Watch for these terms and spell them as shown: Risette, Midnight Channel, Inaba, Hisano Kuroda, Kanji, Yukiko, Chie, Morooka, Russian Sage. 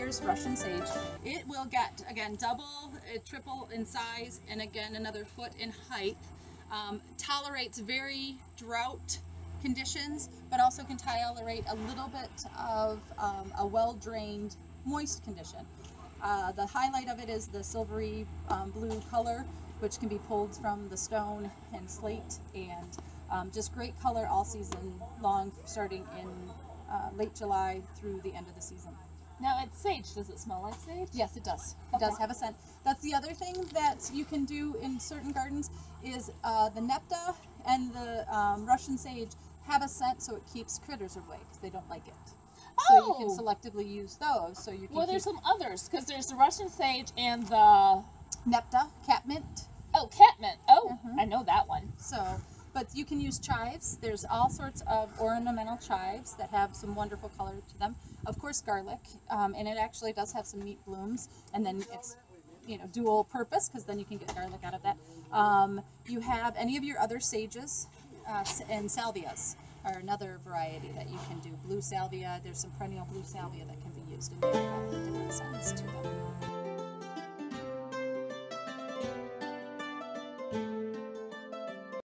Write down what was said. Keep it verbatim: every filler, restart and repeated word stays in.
here's Russian sage. It will get, again, double, uh, triple in size, and again, another foot in height. Um, tolerates very drought conditions, but also can tolerate a little bit of um, a well-drained, moist condition. Uh, the highlight of it is the silvery um, blue color, which can be pulled from the stone and slate, and um, just great color all season long, starting in uh, late July through the end of the season. Now it's sage. Does it smell like sage? Yes, it does. It okay. does have a scent. That's the other thing that you can do in certain gardens is uh, the nepta and the um, Russian sage have a scent, so it keeps critters away because they don't like it. Oh. So you can selectively use those. So you can. Well, there's some others because there's the Russian sage and the nepta, catmint. Oh, catmint. Oh, mm-hmm. I know that one. So. But you can use chives. There's all sorts of ornamental chives that have some wonderful color to them. Of course, garlic, um, and it actually does have some neat blooms. And then it's, you know, dual purpose because then you can get garlic out of that. Um, you have any of your other sages, uh, and salvias are another variety that you can do. Blue salvia. There's some perennial blue salvia that can be used in different scents.